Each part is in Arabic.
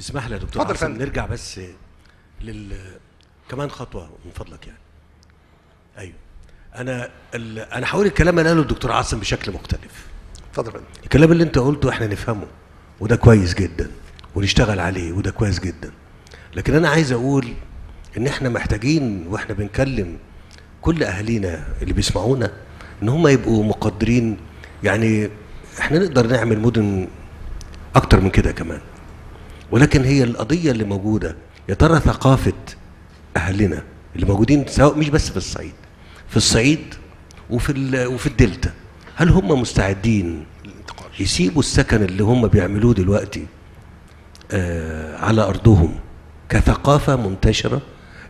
تسمح لي يا دكتور حسن نرجع بس كمان خطوه من فضلك يعني. ايوه انا هقول الكلام اللي قاله الدكتور عاصم بشكل مختلف. اتفضل فندم. الكلام اللي انت قلته احنا نفهمه وده كويس جدا ونشتغل عليه وده كويس جدا، لكن انا عايز اقول ان احنا محتاجين واحنا بنكلم كل اهالينا اللي بيسمعونا ان هم يبقوا مقدرين، يعني احنا نقدر نعمل مدن اكتر من كده كمان، ولكن هي القضيه اللي موجوده يا ترى ثقافه اهالينا اللي موجودين سواء مش بس في الصعيد، في الصعيد وفي الدلتا، هل هم مستعدين يسيبوا السكن اللي هم بيعملوه دلوقتي على ارضهم كثقافه منتشره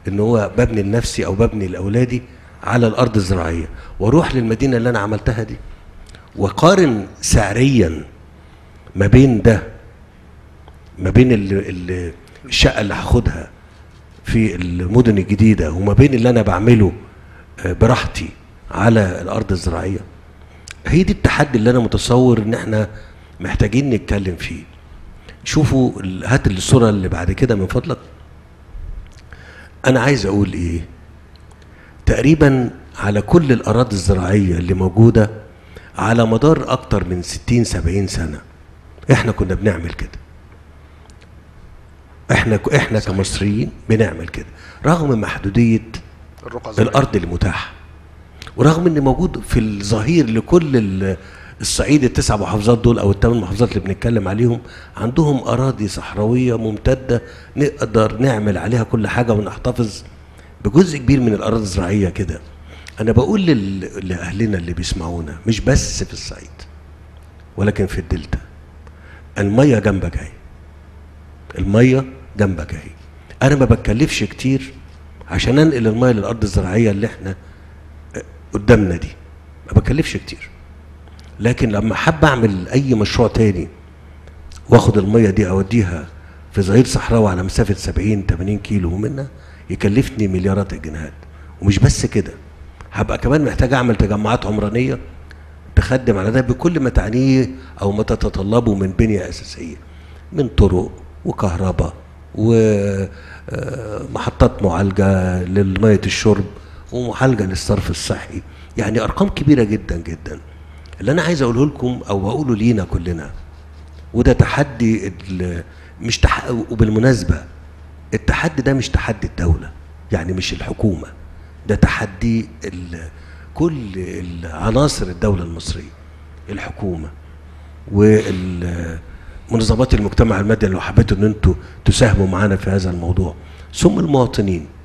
ان هو ببني لنفسي او ببني لاولادي على الارض الزراعيه، واروح للمدينه اللي انا عملتها دي وقارن سعريا ما بين ده ما بين الشقه اللي هاخدها في المدن الجديده وما بين اللي انا بعمله براحتي على الارض الزراعيه؟ هي دي التحدي اللي انا متصور ان احنا محتاجين نتكلم فيه. شوفوا هات الصوره اللي بعد كده من فضلك. انا عايز اقول ايه، تقريبا على كل الاراضي الزراعيه اللي موجوده على مدار اكتر من 60-70 سنه احنا كنا بنعمل كده، احنا كمصريين بنعمل كده رغم محدوديه الارض المتاحه، ورغم ان موجود في الظهير لكل الصعيد التسع محافظات دول او الثمان محافظات اللي بنتكلم عليهم عندهم اراضي صحراويه ممتده نقدر نعمل عليها كل حاجه ونحتفظ بجزء كبير من الاراضي الزراعيه كده. انا بقول لاهلنا اللي بيسمعونا مش بس في الصعيد ولكن في الدلتا، الميه جنبك اهي، الميه جنبك اهي. انا ما بتكلفش كتير عشان انقل الميه للارض الزراعيه اللي احنا قدامنا دي، ما بكلفش كتير، لكن لما حب اعمل اي مشروع تاني واخد الميه دي اوديها في ظهير صحراوي على مسافه 70-80 كيلو منها يكلفني مليارات الجنيهات. ومش بس كده، هبقى كمان محتاج اعمل تجمعات عمرانيه تخدم على ده بكل ما تعنيه او ما تتطلبه من بنيه اساسيه، من طرق وكهرباء ومحطات معالجه لميه الشرب ومعالجه للصرف الصحي، يعني ارقام كبيره جدا جدا. اللي انا عايز اقوله لكم او اقوله لينا كلنا، وده تحدي وبالمناسبه التحدي ده مش تحدي الدوله، يعني مش الحكومه، ده تحدي كل عناصر الدوله المصريه، الحكومه ومنظمات المجتمع المدني لو حبيتوا ان انتوا تساهموا معانا في هذا الموضوع، ثم المواطنين.